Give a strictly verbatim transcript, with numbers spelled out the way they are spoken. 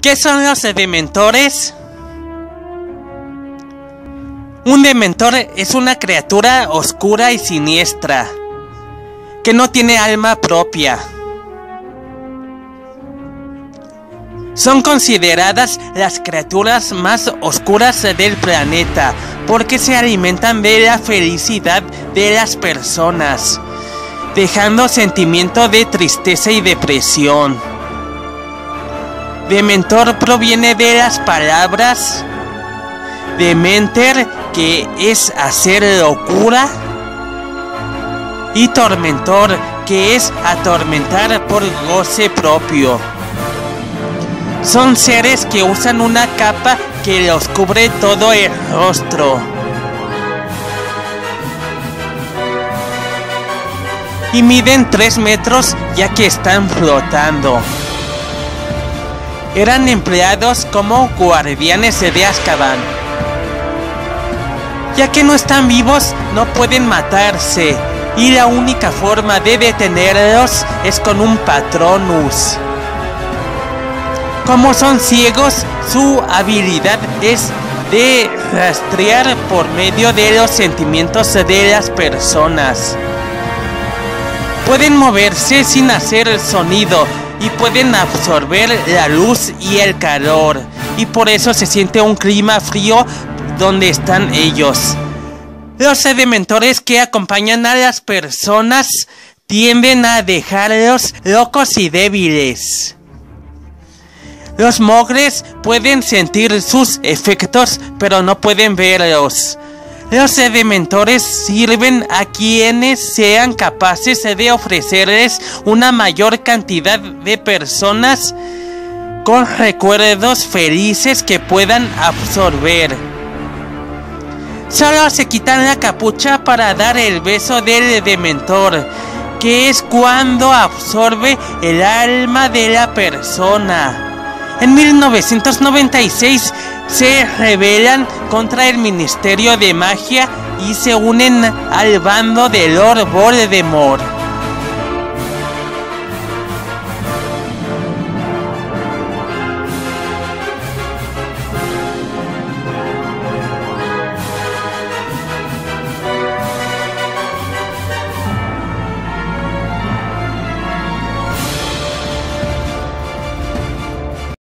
¿Qué son los dementores? Un dementor es una criatura oscura y siniestra, que no tiene alma propia. Son consideradas las criaturas más oscuras del planeta, porque se alimentan de la felicidad de las personas, dejando sentimiento de tristeza y depresión. Dementor proviene de las palabras Dementor, que es hacer locura, y Tormentor, que es atormentar por goce propio. Son seres que usan una capa que los cubre todo el rostro. Y miden tres metros, ya que están flotando. Eran empleados como guardianes de Azkaban. Ya que no están vivos, no pueden matarse. Y la única forma de detenerlos es con un Patronus. Como son ciegos, su habilidad es de rastrear por medio de los sentimientos de las personas. Pueden moverse sin hacer el sonido y pueden absorber la luz y el calor. Y por eso se siente un clima frío donde están ellos. Los dementores que acompañan a las personas tienden a dejarlos locos y débiles. Los Muggles pueden sentir sus efectos, pero no pueden verlos. Los dementores sirven a quienes sean capaces de ofrecerles una mayor cantidad de personas con recuerdos felices que puedan absorber. Solo se quitan la capucha para dar el beso del dementor, que es cuando absorbe el alma de la persona. En mil novecientos noventa y seis se rebelan contra el Ministerio de Magia y se unen al bando de Lord Voldemort.